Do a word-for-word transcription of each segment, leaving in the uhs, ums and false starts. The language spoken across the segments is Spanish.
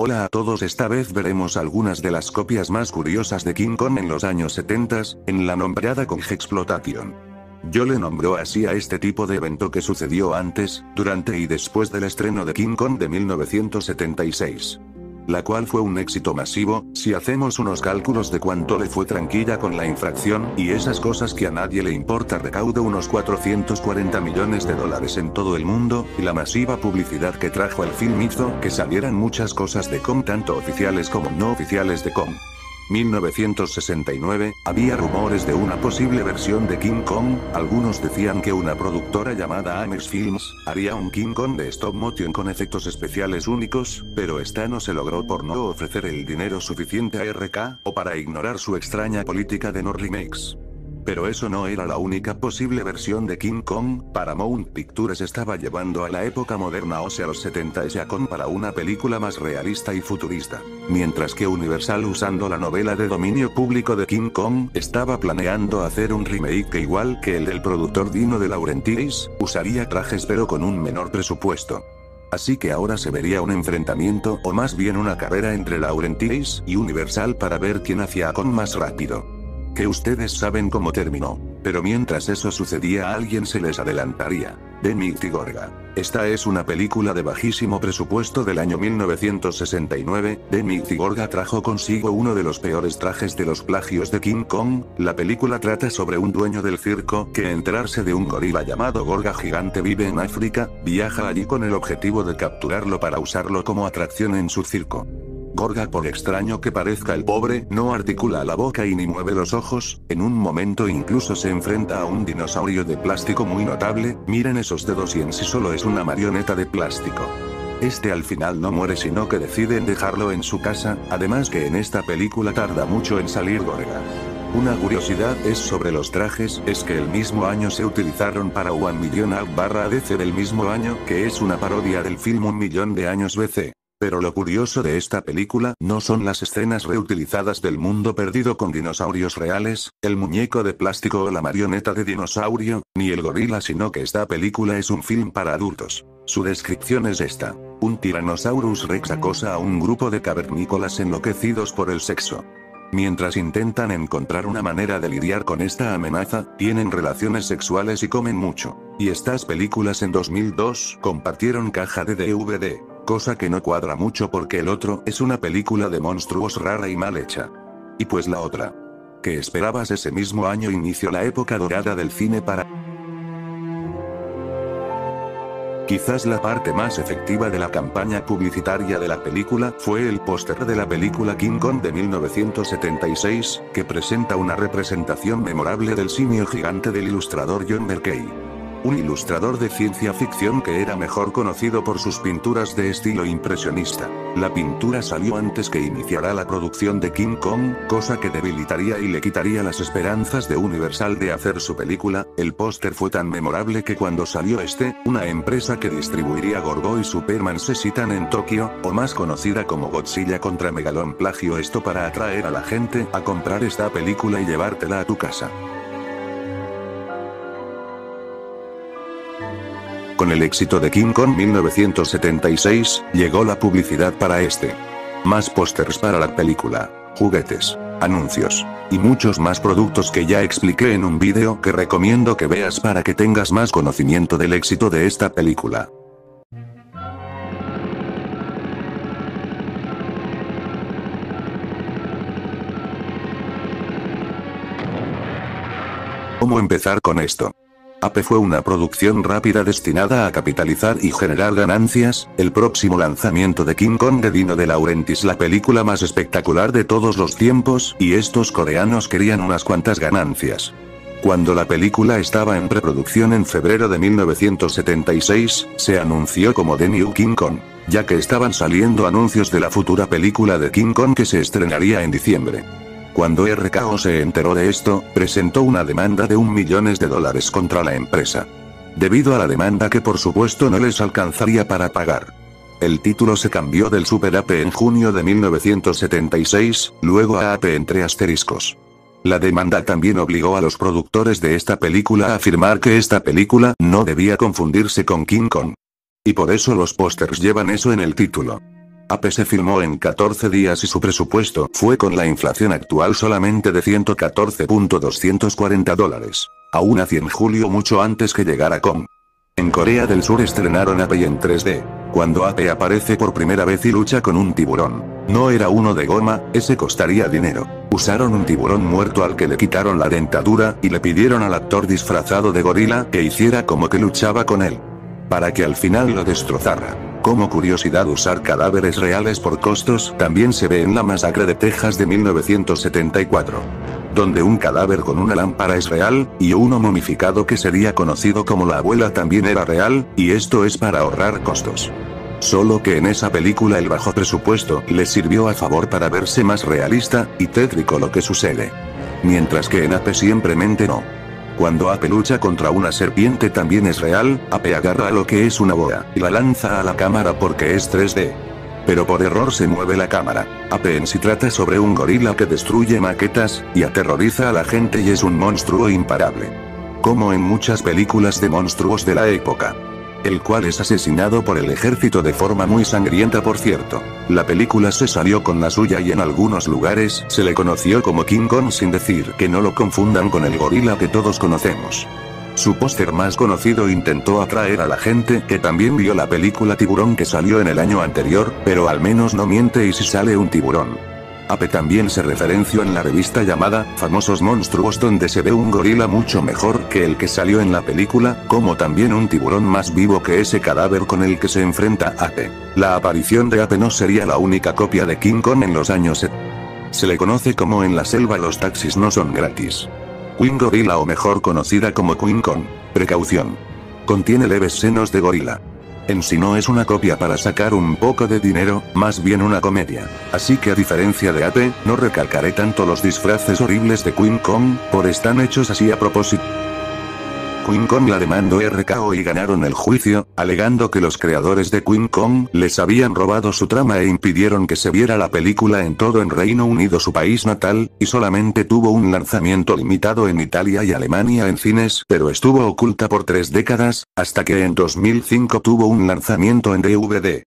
Hola a todos, esta vez veremos algunas de las copias más curiosas de King Kong en los años setenta, en la nombrada Kongsploitation. Yo le nombró así a este tipo de evento que sucedió antes, durante y después del estreno de King Kong de mil novecientos setenta y seis. La cual fue un éxito masivo, si hacemos unos cálculos de cuánto le fue tranquila con la infracción, y esas cosas que a nadie le importa, recaudó unos cuatrocientos cuarenta millones de dólares en todo el mundo, y la masiva publicidad que trajo el film hizo que salieran muchas cosas de Kong, tanto oficiales como no oficiales de Kong. mil novecientos sesenta y nueve, había rumores de una posible versión de King Kong, algunos decían que una productora llamada Ames Films haría un King Kong de stop motion con efectos especiales únicos, pero esta no se logró por no ofrecer el dinero suficiente a R K, o para ignorar su extraña política de no remakes. Pero eso no era la única posible versión de King Kong. Paramount Pictures estaba llevando a la época moderna, o sea los setenta, a Kong para una película más realista y futurista. Mientras que Universal, usando la novela de dominio público de King Kong, estaba planeando hacer un remake que, igual que el del productor Dino de Laurentiis, usaría trajes pero con un menor presupuesto. Así que ahora se vería un enfrentamiento, o más bien una carrera entre Laurentiis y Universal para ver quién hacía a Kong más rápido. Que ustedes saben cómo terminó. Pero mientras eso sucedía, a alguien se les adelantaría. The Mighty Gorga. Esta es una película de bajísimo presupuesto del año mil novecientos sesenta y nueve, The Mighty Gorga trajo consigo uno de los peores trajes de los plagios de King Kong. La película trata sobre un dueño del circo que, enterarse de un gorila llamado Gorga Gigante vive en África, viaja allí con el objetivo de capturarlo para usarlo como atracción en su circo. Gorga, por extraño que parezca el pobre, no articula la boca y ni mueve los ojos, en un momento incluso se enfrenta a un dinosaurio de plástico muy notable, miren esos dedos, y en sí solo es una marioneta de plástico. Este al final no muere, sino que deciden dejarlo en su casa, además que en esta película tarda mucho en salir Gorga. Una curiosidad es sobre los trajes, es que el mismo año se utilizaron para One Million A D del mismo año, que es una parodia del film Un Millón de Años B C. Pero lo curioso de esta película no son las escenas reutilizadas del Mundo Perdido con dinosaurios reales, el muñeco de plástico o la marioneta de dinosaurio, ni el gorila, sino que esta película es un film para adultos. Su descripción es esta: un Tyrannosaurus Rex acosa a un grupo de cavernícolas enloquecidos por el sexo. Mientras intentan encontrar una manera de lidiar con esta amenaza, tienen relaciones sexuales y comen mucho. Y estas películas en dos mil dos compartieron caja de D V D. Cosa que no cuadra mucho porque el otro es una película de monstruos rara y mal hecha. Y pues la otra que esperabas, ese mismo año inició la época dorada del cine para... Quizás la parte más efectiva de la campaña publicitaria de la película fue el póster de la película King Kong de mil novecientos setenta y seis, que presenta una representación memorable del simio gigante del ilustrador John Berkey. Un ilustrador de ciencia ficción que era mejor conocido por sus pinturas de estilo impresionista. La pintura salió antes que iniciará la producción de King Kong, cosa que debilitaría y le quitaría las esperanzas de Universal de hacer su película. El póster fue tan memorable que cuando salió este, una empresa que distribuiría Gorgo y Superman se citan en Tokio, o más conocida como Godzilla contra Megalón, plagió esto para atraer a la gente a comprar esta película y llevártela a tu casa. Con el éxito de King Kong mil novecientos setenta y seis, llegó la publicidad para este. Más pósters para la película, juguetes, anuncios, y muchos más productos que ya expliqué en un vídeo que recomiendo que veas para que tengas más conocimiento del éxito de esta película. ¿Cómo empezar con esto? A P E fue una producción rápida destinada a capitalizar y generar ganancias. El próximo lanzamiento de King Kong de Dino de Laurentiis, la película más espectacular de todos los tiempos, y estos coreanos querían unas cuantas ganancias. Cuando la película estaba en preproducción en febrero de mil novecientos setenta y seis, se anunció como The New King Kong, ya que estaban saliendo anuncios de la futura película de King Kong que se estrenaría en diciembre. Cuando R K O se enteró de esto, presentó una demanda de un millón de dólares contra la empresa. Debido a la demanda, que por supuesto no les alcanzaría para pagar. El título se cambió del Super A P E en junio de mil novecientos setenta y seis, luego a A P E entre asteriscos. La demanda también obligó a los productores de esta película a afirmar que esta película no debía confundirse con King Kong. Y por eso los pósters llevan eso en el título. A P E se filmó en catorce días y su presupuesto fue con la inflación actual solamente de ciento catorce punto doscientos cuarenta dólares. Aún nació en julio mucho antes que llegara Kong. En Corea del Sur estrenaron A P E en tres D, cuando A P E aparece por primera vez y lucha con un tiburón. No era uno de goma, ese costaría dinero. Usaron un tiburón muerto al que le quitaron la dentadura y le pidieron al actor disfrazado de gorila que hiciera como que luchaba con él, para que al final lo destrozara. Como curiosidad, usar cadáveres reales por costos también se ve en la masacre de Texas de mil novecientos setenta y cuatro. Donde un cadáver con una lámpara es real, y uno momificado que sería conocido como la abuela también era real, y esto es para ahorrar costos. Solo que en esa película el bajo presupuesto le sirvió a favor para verse más realista y tétrico lo que sucede. Mientras que en A P E simplemente no. Cuando A P E lucha contra una serpiente también es real, A P E agarra a lo que es una boa y la lanza a la cámara porque es tres D. Pero por error se mueve la cámara. A P E en sí trata sobre un gorila que destruye maquetas y aterroriza a la gente y es un monstruo imparable. Como en muchas películas de monstruos de la época. El cual es asesinado por el ejército de forma muy sangrienta, por cierto. La película se salió con la suya y en algunos lugares se le conoció como King Kong, sin decir que no lo confundan con el gorila que todos conocemos. Su póster más conocido intentó atraer a la gente que también vio la película Tiburón que salió en el año anterior, pero al menos no miente y si sale un tiburón. A P E también se referenció en la revista llamada Famosos Monstruos, donde se ve un gorila mucho mejor que el que salió en la película, como también un tiburón más vivo que ese cadáver con el que se enfrenta A P E. La aparición de A P E no sería la única copia de King Kong en los años setenta. Se le conoce como En la selva los taxis no son gratis. Queen Gorilla, o mejor conocida como Queen Kong. Precaución. Contiene leves senos de gorila. En sí no es una copia para sacar un poco de dinero, más bien una comedia. Así que a diferencia de A P E, no recalcaré tanto los disfraces horribles de Queen Kong, por están hechos así a propósito. Queen Kong la demandó R K O y ganaron el juicio, alegando que los creadores de Queen Kong les habían robado su trama e impidieron que se viera la película en todo en Reino Unido, su país natal, y solamente tuvo un lanzamiento limitado en Italia y Alemania en cines, pero estuvo oculta por tres décadas, hasta que en dos mil cinco tuvo un lanzamiento en D V D.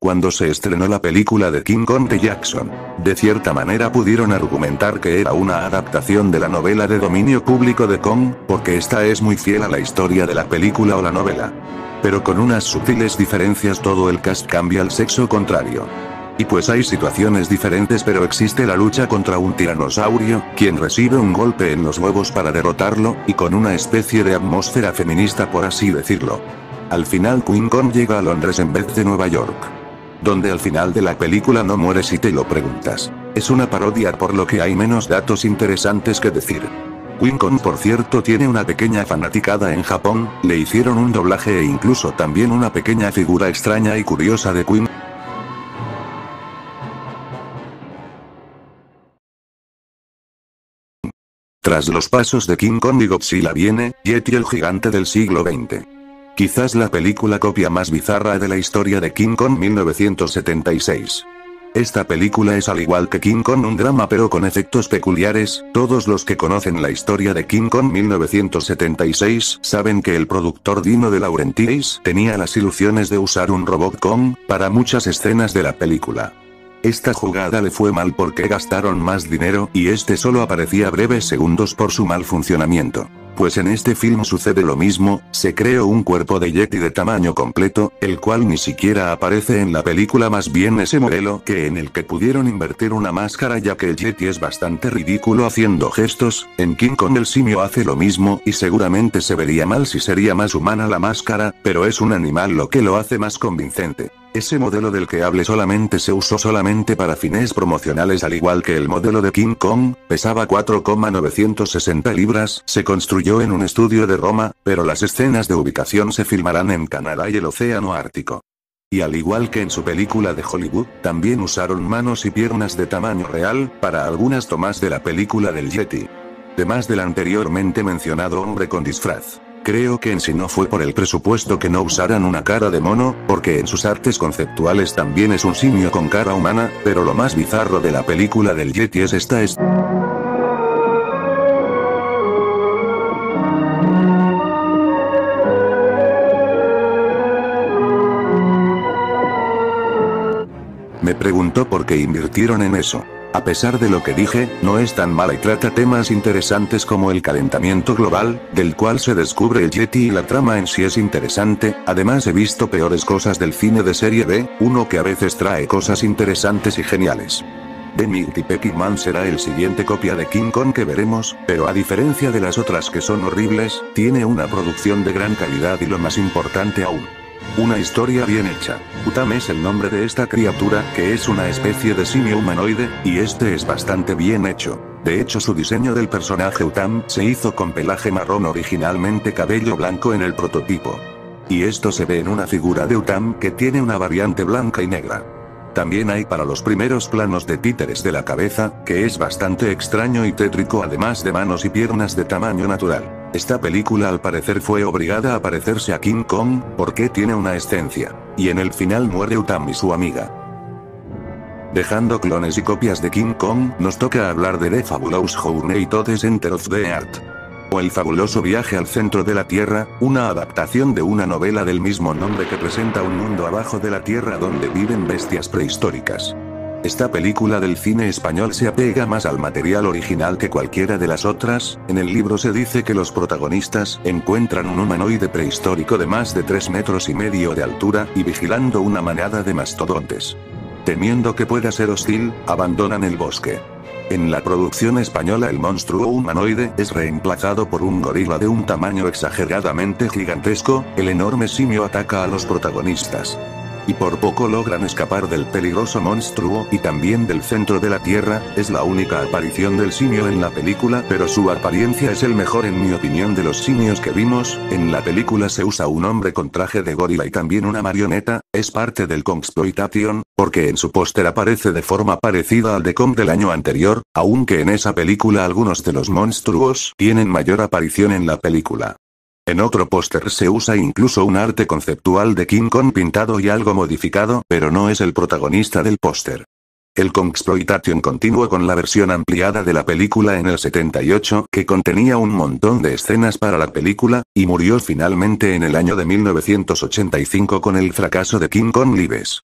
Cuando se estrenó la película de King Kong de Jackson, de cierta manera pudieron argumentar que era una adaptación de la novela de dominio público de Kong, porque esta es muy fiel a la historia de la película o la novela. Pero con unas sutiles diferencias, todo el cast cambia al sexo contrario. Y pues hay situaciones diferentes, pero existe la lucha contra un tiranosaurio, quien recibe un golpe en los huevos para derrotarlo, y con una especie de atmósfera feminista, por así decirlo. Al final Queen Kong llega a Londres en vez de Nueva York. Donde al final de la película no muere si te lo preguntas. Es una parodia, por lo que hay menos datos interesantes que decir. Queen Kong, por cierto, tiene una pequeña fanaticada en Japón, le hicieron un doblaje e incluso también una pequeña figura extraña y curiosa de Queen. Tras los pasos de King Kong y Godzilla viene Yeti el gigante del siglo veinte. Quizás la película copia más bizarra de la historia de King Kong mil novecientos setenta y seis. Esta película es, al igual que King Kong, un drama pero con efectos peculiares. Todos los que conocen la historia de King Kong mil novecientos setenta y seis saben que el productor Dino de Laurentiis tenía las ilusiones de usar un robot Kong para muchas escenas de la película. Esta jugada le fue mal porque gastaron más dinero y este solo aparecía breves segundos por su mal funcionamiento. Pues en este film sucede lo mismo, se creó un cuerpo de Yeti de tamaño completo, el cual ni siquiera aparece en la película, más bien ese modelo que en el que pudieron invertir una máscara, ya que el Yeti es bastante ridículo haciendo gestos. En King Kong el simio hace lo mismo y seguramente se vería mal si sería más humana la máscara, pero es un animal lo que lo hace más convincente. Ese modelo del que hablé solamente se usó solamente para fines promocionales, al igual que el modelo de King Kong, pesaba cuatro coma novecientos sesenta libras, se construyó en un estudio de Roma, pero las escenas de ubicación se filmarán en Canadá y el Océano Ártico. Y al igual que en su película de Hollywood, también usaron manos y piernas de tamaño real para algunas tomas de la película del Yeti. Además del anteriormente mencionado hombre con disfraz. Creo que en sí no fue por el presupuesto que no usaran una cara de mono, porque en sus artes conceptuales también es un simio con cara humana, pero lo más bizarro de la película del Yeti es esta es... preguntó por qué invirtieron en eso. A pesar de lo que dije, no es tan mala y trata temas interesantes como el calentamiento global, del cual se descubre el Yeti y la trama en sí es interesante. Además he visto peores cosas del cine de serie B, uno que a veces trae cosas interesantes y geniales. The Mighty Peking Man será el siguiente copia de King Kong que veremos, pero a diferencia de las otras que son horribles, tiene una producción de gran calidad y lo más importante aún, una historia bien hecha. Utam es el nombre de esta criatura, que es una especie de simio humanoide, y este es bastante bien hecho. De hecho su diseño del personaje Utam se hizo con pelaje marrón, originalmente cabello blanco en el prototipo. Y esto se ve en una figura de Utam que tiene una variante blanca y negra. También hay para los primeros planos de títeres de la cabeza, que es bastante extraño y tétrico, además de manos y piernas de tamaño natural. Esta película al parecer fue obligada a parecerse a King Kong, porque tiene una escencia. Y en el final muere Utam y su amiga. Dejando clones y copias de King Kong, nos toca hablar de The Fabulous Journey to the Center of the Earth, o El Fabuloso Viaje al Centro de la Tierra, una adaptación de una novela del mismo nombre que presenta un mundo abajo de la Tierra donde viven bestias prehistóricas. Esta película del cine español se apega más al material original que cualquiera de las otras. En el libro se dice que los protagonistas encuentran un humanoide prehistórico de más de tres metros y medio de altura, y vigilando una manada de mastodontes. Temiendo que pueda ser hostil, abandonan el bosque. En la producción española el monstruo humanoide es reemplazado por un gorila de un tamaño exageradamente gigantesco. El enorme simio ataca a los protagonistas, y por poco logran escapar del peligroso monstruo y también del centro de la Tierra. Es la única aparición del simio en la película, pero su apariencia es el mejor en mi opinión de los simios que vimos. En la película se usa un hombre con traje de gorila y también una marioneta. Es parte del kongsploitation, porque en su póster aparece de forma parecida al de Kong del año anterior, aunque en esa película algunos de los monstruos tienen mayor aparición en la película. En otro póster se usa incluso un arte conceptual de King Kong pintado y algo modificado, pero no es el protagonista del póster. El Kongsploitation continuó con la versión ampliada de la película en el setenta y ocho, que contenía un montón de escenas para la película, y murió finalmente en el año de mil novecientos ochenta y cinco con el fracaso de King Kong Lives.